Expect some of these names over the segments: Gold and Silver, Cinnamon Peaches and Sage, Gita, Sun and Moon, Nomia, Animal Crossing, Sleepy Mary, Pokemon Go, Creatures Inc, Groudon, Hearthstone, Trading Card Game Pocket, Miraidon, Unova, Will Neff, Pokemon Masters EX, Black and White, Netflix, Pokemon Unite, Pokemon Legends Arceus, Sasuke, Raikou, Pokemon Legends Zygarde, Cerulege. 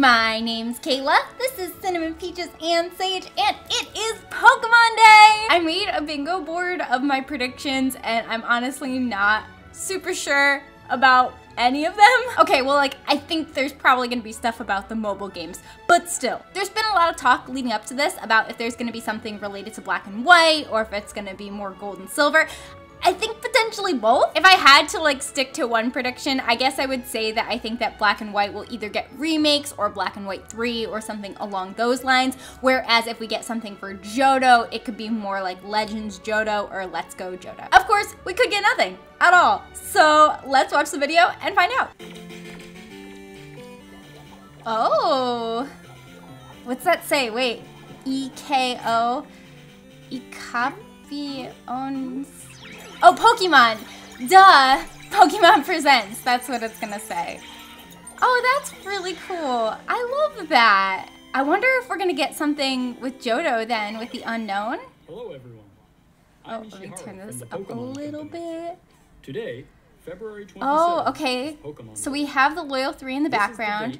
My name's Kayla, this is Cinnamon Peaches and Sage, and it is Pokemon Day! I made a bingo board of my predictions, and I'm honestly not super sure about any of them. Okay, well, like, I think there's probably gonna be stuff about the mobile games, but still. There's been a lot of talk leading up to this about if there's gonna be something related to Black and White, or if it's gonna be more Gold and Silver. I think potentially both. If I had to like stick to one prediction, I guess I would say that I think that Black and White will either get remakes or Black and White 3 or something along those lines. Whereas if we get something for Johto, it could be more like Legends Johto or Let's Go Johto. Of course, we could get nothing at all. So let's watch the video and find out. Oh, what's that say? Wait, E-K-O, Ikapions. Oh, Pokemon! Duh! Pokemon Presents, that's what it's gonna say. Oh, that's really cool. I love that. I wonder if we're gonna get something with Johto then, with the unknown. Hello, everyone. I'm let me turn this up a little bit. Today, February 27th. Oh, okay. So we have the Loyal 3 in the background.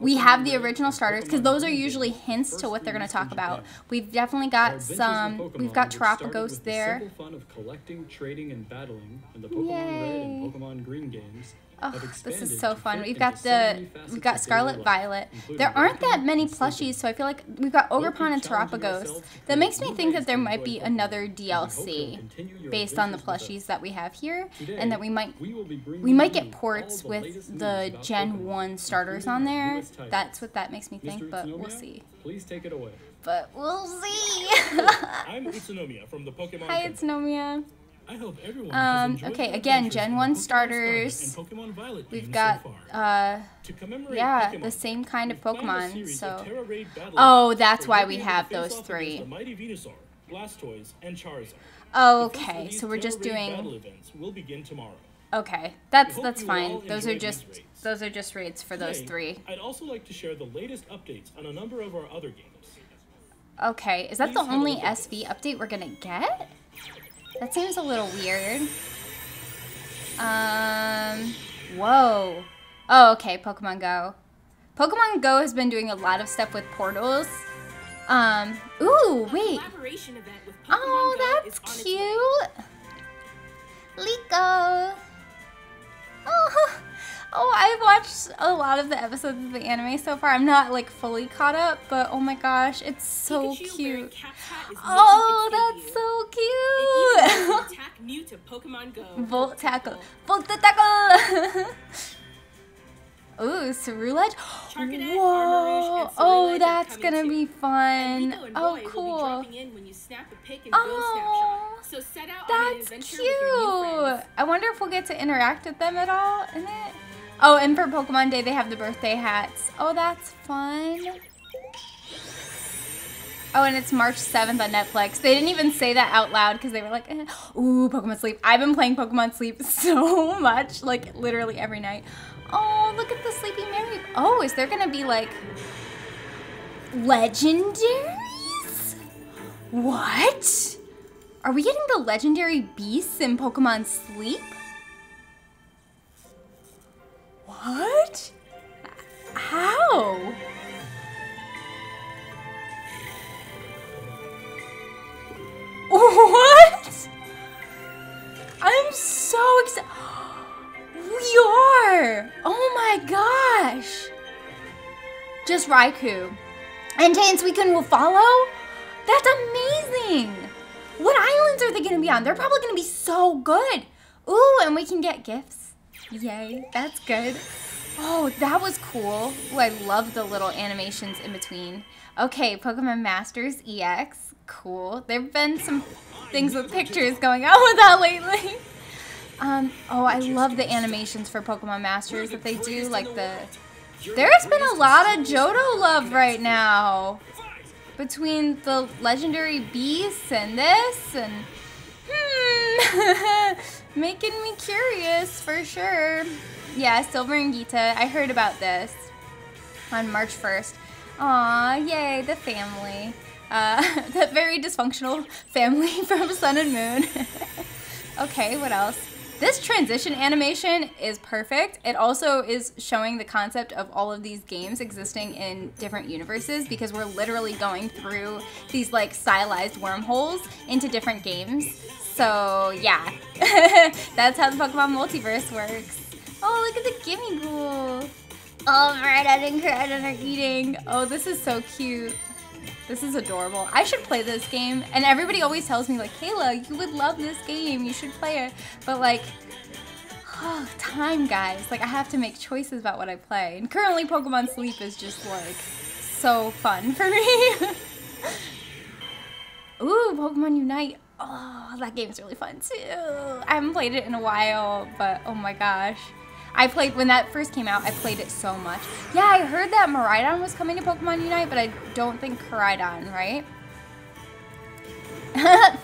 We have the original starters, because those are usually hints to what they're going to talk about. We've definitely got some, we've got Terapagos there. The fun of collecting, trading, and battling, and the Pokemon Red and Pokemon Green games. Oh, this is so fun. We've got Scarlet Violet. There aren't that many plushies, so I feel like we've got Ogrepan and Terapagos. That makes me think that there might be another DLC based on the plushies that we have here, and that we might get ports with the Gen 1 starters on there. That's what that makes me think, but we'll see. Please take it away. But we'll see. I'm Nomia from the Pokemon. Hi, it's Nomia. I hope everyone okay, again, Gen 1 starters. We've got yeah, the same kind of Pokemon. So oh, that's why we have those three. Venusaur, Blastoise, and Charizard. Okay, so we're just doing will begin tomorrow. Okay, that's fine. Those are just raids for those three. I'd also like to share the latest updates on a number of our other games. Okay, is that the only SV update we're gonna get? That seems a little weird. Whoa. Oh, okay, Pokemon Go. Pokemon Go has been doing a lot of stuff with portals. Ooh, wait. Oh, that's cute. Liko. Oh, I've watched a lot of the episodes of the anime so far. I'm not like fully caught up, but oh my gosh, it's so cute. Oh, that's so cute. Attack new to Pokemon Go. Volt Tackle. Volt Tackle. Ooh, Cerulege. Whoa. Oh, that's gonna be fun. Oh, cool. Oh, that's cute. I wonder if we'll get to interact with them at all in it. Oh, and for Pokemon Day, they have the birthday hats. Oh, that's fun. Oh, and it's March 7th on Netflix. They didn't even say that out loud because they were like, eh. Ooh, Pokemon Sleep. I've been playing Pokemon Sleep so much, like literally every night. Oh, look at the Sleepy Mary. Oh, is there going to be like legendaries? What? Are we getting the legendary beasts in Pokemon Sleep? What? How? What? I'm so excited. We are! Oh my gosh! Just Raikou. And Tansuikun will follow? That's amazing! What islands are they gonna be on? They're probably gonna be so good. Ooh, and we can get gifts. Yay, that's good. Oh, that was cool. Ooh, I love the little animations in between. Okay, Pokemon Masters EX. Cool. There've been some things with pictures going on with that lately. Oh, I love the animations for Pokemon Masters that they do, like the... There's been a lot of Johto love right now. Between the legendary beasts and this and... Making me curious for sure. Yeah, Silver and Gita. I heard about this on March 1st. Aw, yay, the family. That very dysfunctional family from Sun and Moon. Okay, what else? This transition animation is perfect. It also is showing the concept of all of these games existing in different universes, because we're literally going through these like stylized wormholes into different games. So yeah, that's how the Pokemon multiverse works. Oh, look at the Gimme Ghoul. Oh, Miraidon and Groudon are eating. Oh, this is so cute. This is adorable. I should play this game, and everybody always tells me like, Kayla, you would love this game, you should play it, but like, oh, time, guys. Like, I have to make choices about what I play, and currently Pokemon Sleep is just like so fun for me. Ooh, Pokemon Unite. Oh, that game's really fun too. I haven't played it in a while, but oh my gosh. I played, when that first came out, I played it so much. Yeah, I heard that Miraidon was coming to Pokemon Unite, but I don't think Miraidon, right?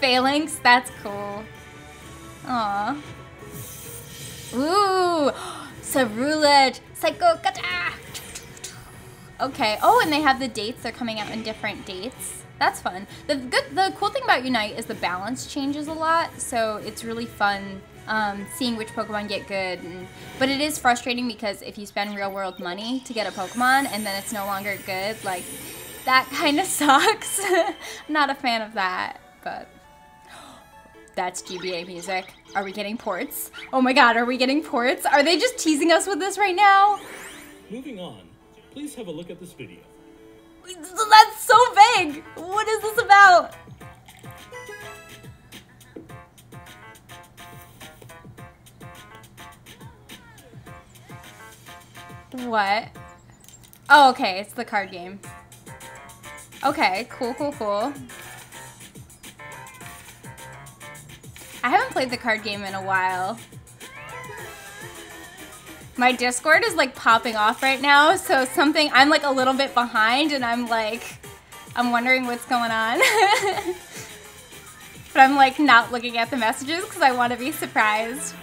Phalanx, that's cool. Aw. Ooh, Cerulege, Psycho Gata. Okay, oh, and they have the dates. They're coming out in different dates. That's fun. The cool thing about Unite is the balance changes a lot, so it's really fun. Seeing which Pokemon get good, but it is frustrating because if you spend real world money to get a Pokemon and then it's no longer good, like, that kind of sucks. Not a fan of that, but that's GBA music. Are we getting ports? Oh my god, are we getting ports? Are they just teasing us with this right now? Moving on, please have a look at this video. That's so vague. What is this about? What? Oh, okay, it's the card game. Okay, cool, cool, cool. I haven't played the card game in a while. My Discord is like popping off right now, so something, I'm like a little bit behind and I'm like, I'm wondering what's going on. But I'm like not looking at the messages because I want to be surprised.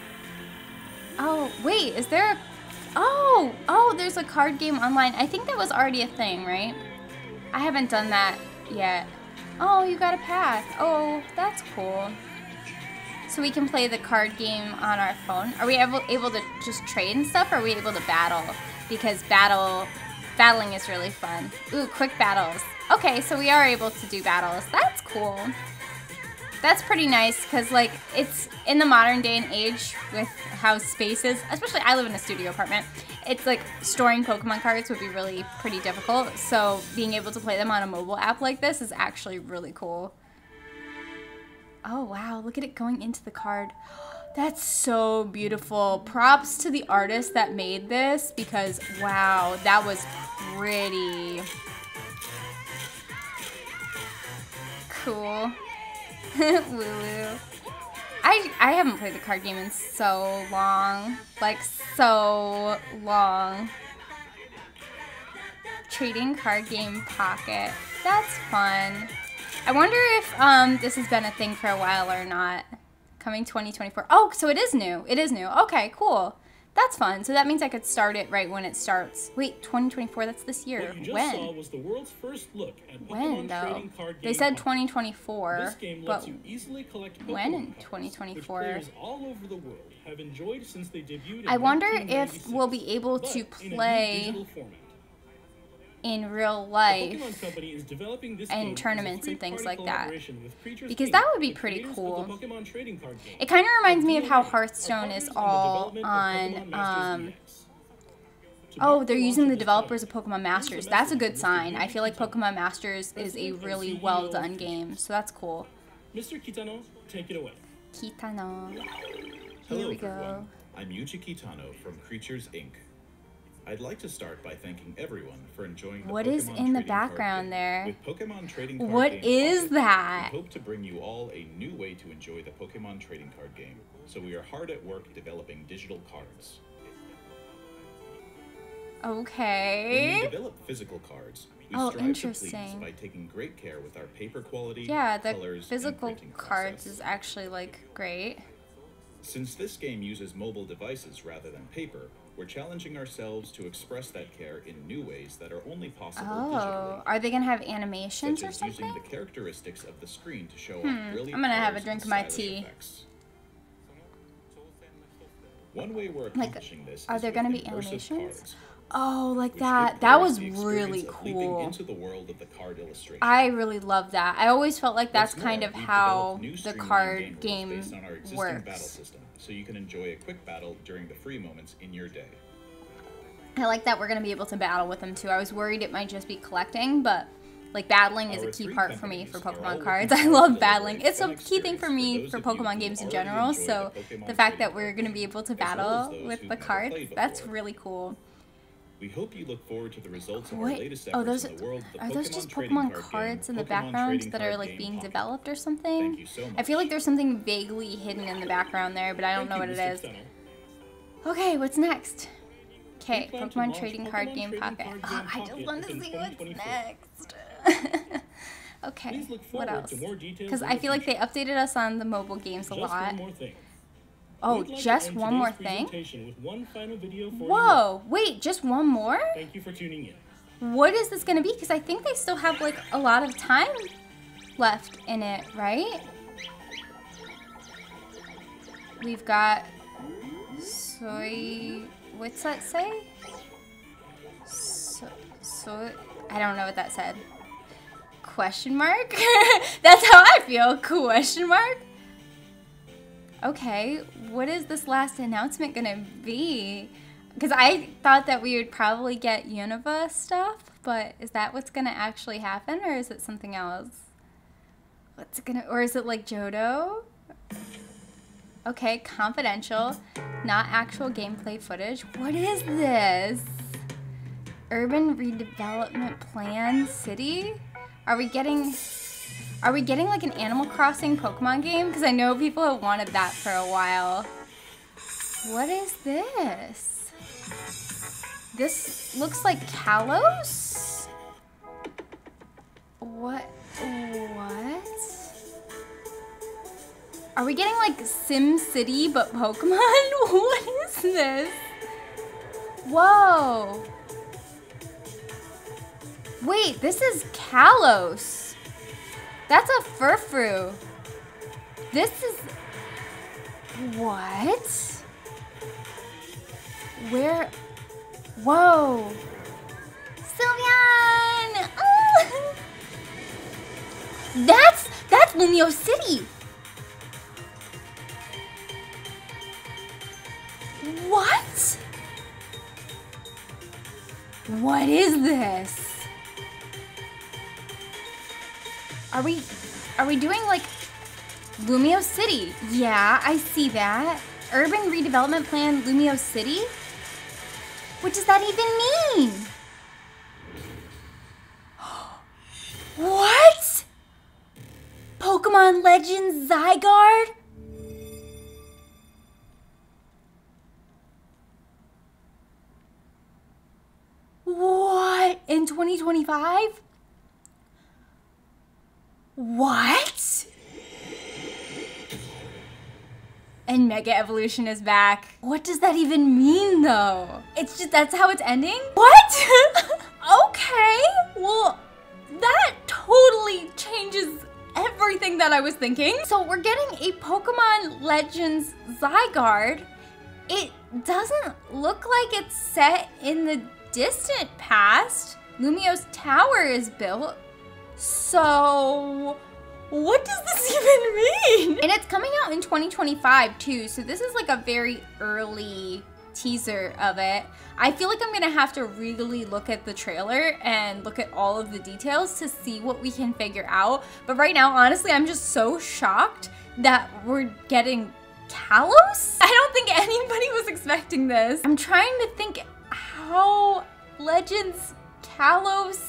Oh, wait, is there a... Oh, oh, there's a card game online. I think that was already a thing, right? I haven't done that yet. Oh, you got a pack. Oh, that's cool. So we can play the card game on our phone. Are we able to just trade and stuff, or are we able to battle? Because battling is really fun. Ooh, quick battles. Okay, so we are able to do battles. That's cool. That's pretty nice, because like, it's in the modern day and age with how space is, especially I live in a studio apartment, it's like storing Pokemon cards would be really pretty difficult, so being able to play them on a mobile app like this is actually really cool. Oh wow, look at it going into the card. That's so beautiful. Props to the artist that made this, because wow, that was pretty. Cool. Woo-woo. I haven't played the card game in so long. Like, so long. Trading Card Game Pocket. That's fun. I wonder if this has been a thing for a while or not. Coming 2024. Oh, so it is new. It is new. Okay, cool. That's fun. So that means I could start it right when it starts. Wait, 2024, that's this year. What you just saw was the world's first look at Pokemon Trading Card Game. They said 2024. This game lets you easily collect Pokemon when in 2024? Players all over the world have enjoyed since they debuted. I wonder if we'll be able to play in real life and tournaments and things like that, because that would be pretty cool. It kind of reminds me of how Hearthstone is all on oh, they're using the developers of Pokemon Masters. That's a good sign. I feel like Pokemon Masters is a really well done game, so that's cool. Mr. Kitano, take it away. Kitano. Here we go. I'm Yuji Kitano from Creatures Inc. I'd like to start by thanking everyone for enjoying the What Pokemon is in the background there? With Pokemon Trading Card What Game is Pocket, that? We hope to bring you all a new way to enjoy the Pokemon Trading Card Game, so we are hard at work developing digital cards. Okay. When we develop physical cards, we strive to please by taking great care with our paper quality, colors, physical and printing cards process. Is actually, like, great. Since this game uses mobile devices rather than paper, we're challenging ourselves to express that care in new ways that are only possible digitally. Are they going to have animations or something? Using the characteristics of the screen to show off brilliant colors and stylish effects. I'm going to have a drink of my tea. One way we're accomplishing this are there going to be animations? Cards, oh, like that. That was really cool. Into the world of the card illustration. I really love that. I always felt like that's kind of how the card game works. Based on our existing battle system, so you can enjoy a quick battle during the free moments in your day. I like that we're going to be able to battle with them too. I was worried it might just be collecting, but like battling is a key part for me for Pokemon cards. I love battling. It's a key thing for me for Pokemon games in general. So the fact that we're going to be able to battle with the cards, that's really cool. We hope you look forward to the results of our latest efforts in the world of the Pokemon Trading Card Game. Are those just Pokemon cards in the background that are like being developed or something? I feel like there's something vaguely hidden in the background there, but I don't know what it is. Okay, what's next? Okay, Pokemon Trading Card Game Pocket. Oh, I just want to see what's next. Okay, what else? Because I feel like they updated us on the mobile games a lot. Oh, just one more thing? Whoa, wait, just one more? Thank you for tuning in. What is this going to be? Because I think they still have like a lot of time left in it, right? We've got soy... What's that say? So I don't know what that said. Question mark? That's how I feel. Question mark? Okay, what is this last announcement gonna be? Because I thought that we would probably get Unova stuff, but is that what's gonna actually happen, or is it something else? What's it gonna, or is it like Johto? Okay, confidential, not actual gameplay footage. What is this? Urban redevelopment plan city? Are we getting like an Animal Crossing Pokemon game? Because I know people have wanted that for a while. What is this? This looks like Kalos? What? Are we getting like Sim City but Pokemon? What is this? Whoa. Wait, this is Kalos. That's a Furfru. This is... What? Where? Whoa. Sylveon! Oh. That's Lumiose City. What? What is this? Are we doing like Lumiose City? Yeah, I see that. Urban redevelopment plan Lumiose City? What does that even mean? What? Pokemon Legends Zygarde? What? In 2025? What? And Mega Evolution is back. What does that even mean though? It's just, that's how it's ending? What? Okay, well, that totally changes everything that I was thinking. So we're getting a Pokemon Legends Zygarde. It doesn't look like it's set in the distant past. Lumiose Tower is built. So what does this even mean? And it's coming out in 2025 too, so this is like a very early teaser of it. I feel like I'm gonna have to really look at the trailer and look at all of the details to see what we can figure out. But right now, honestly, I'm just so shocked that we're getting Kalos? I don't think anybody was expecting this. I'm trying to think how Legends Kalos,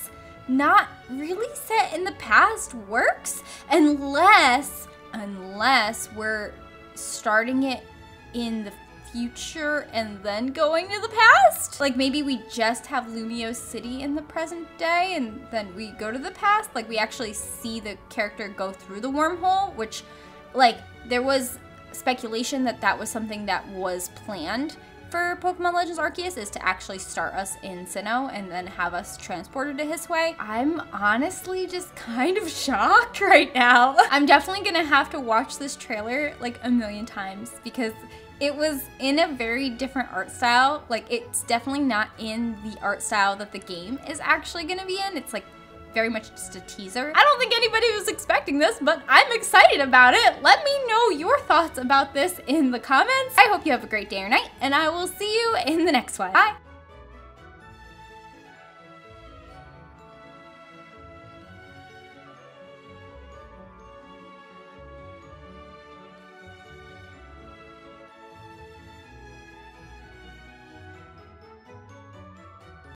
not really set in the past, works, unless we're starting it in the future and then going to the past. Like maybe we just have Lumiose City in the present day and then we go to the past. Like we actually see the character go through the wormhole, which like there was speculation that that was something that was planned for Pokemon Legends Arceus, is to actually start us in Sinnoh and then have us transported to his way. I'm honestly just kind of shocked right now. I'm definitely gonna have to watch this trailer like a million times because It was in a very different art style. Like, it's definitely not in the art style that the game is actually gonna be in. It's like very much just a teaser. I don't think anybody was expecting this, but I'm excited about it. Let me know your thoughts about this in the comments. I hope you have a great day or night, and I will see you in the next one. Bye.